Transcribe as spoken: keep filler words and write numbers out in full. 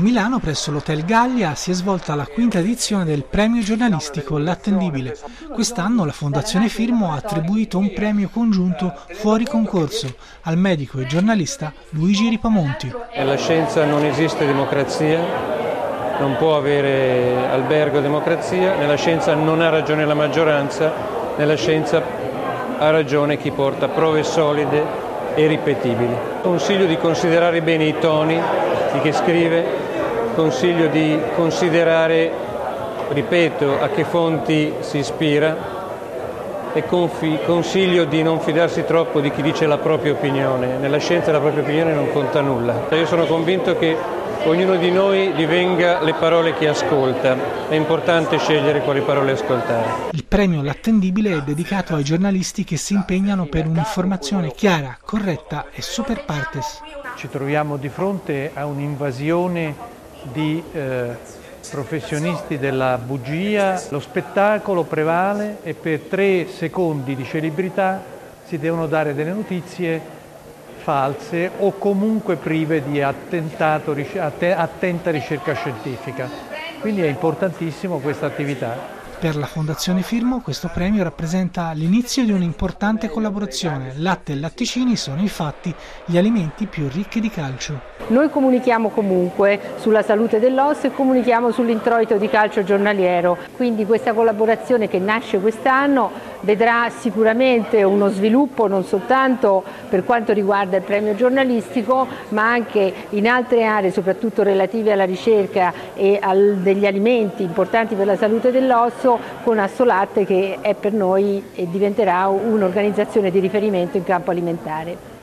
Milano, presso l'hotel Gallia, si è svolta la quinta edizione del Premio Giornalistico L'attendibile. Quest'anno la Fondazione F I R M O ha attribuito un premio congiunto fuori concorso al medico e giornalista Luigi Ripamonti. Nella scienza non esiste democrazia, non può avere albergo democrazia, nella scienza non ha ragione la maggioranza, nella scienza ha ragione chi porta prove solide e ripetibili. Consiglio di considerare bene i toni di chi scrive, consiglio di considerare, ripeto, a che fonti si ispira e consiglio di non fidarsi troppo di chi dice la propria opinione. Nella scienza la propria opinione non conta nulla. Io sono convinto che ognuno di noi divenga le parole che ascolta. È importante scegliere quali parole ascoltare. Il premio L'attendibile è dedicato ai giornalisti che si impegnano per un'informazione chiara, corretta e super partes. Ci troviamo di fronte a un'invasione di eh, professionisti della bugia. Lo spettacolo prevale e per tre secondi di celebrità si devono dare delle notizie false o comunque prive di attentato, attenta ricerca scientifica. Quindi è importantissimo questa attività. Per la Fondazione F I R M O questo premio rappresenta l'inizio di un'importante collaborazione. Latte e latticini sono infatti gli alimenti più ricchi di calcio. Noi comunichiamo comunque sulla salute dell'osso e comunichiamo sull'introito di calcio giornaliero. Quindi questa collaborazione che nasce quest'anno vedrà sicuramente uno sviluppo non soltanto per quanto riguarda il premio giornalistico, ma anche in altre aree, soprattutto relative alla ricerca e a degli alimenti importanti per la salute dell'osso, con Assolatte, che è per noi e diventerà un'organizzazione di riferimento in campo alimentare.